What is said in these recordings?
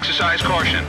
Exercise caution.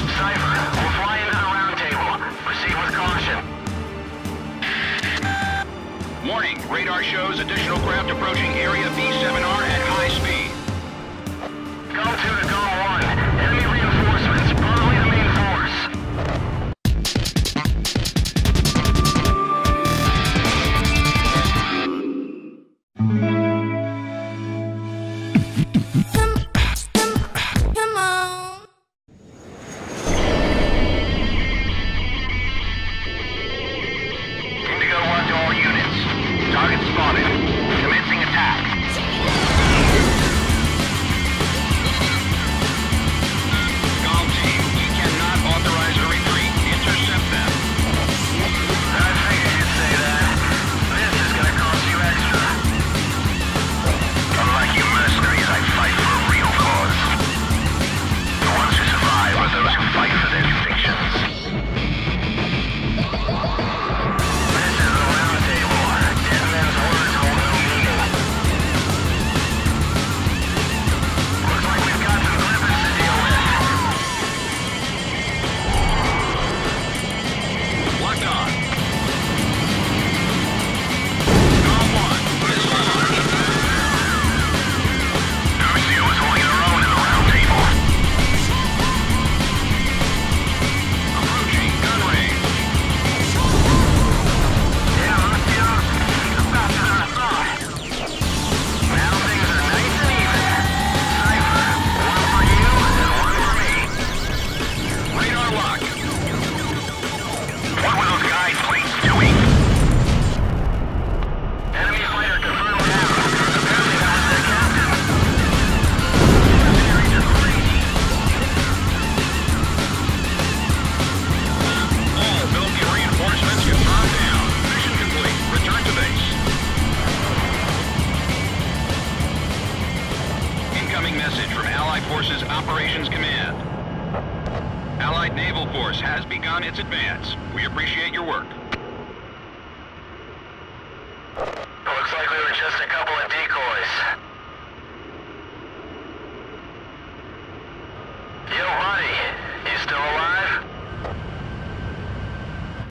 Driver. incoming message from Allied Forces Operations Command. Allied Naval Force has begun its advance. We appreciate your work.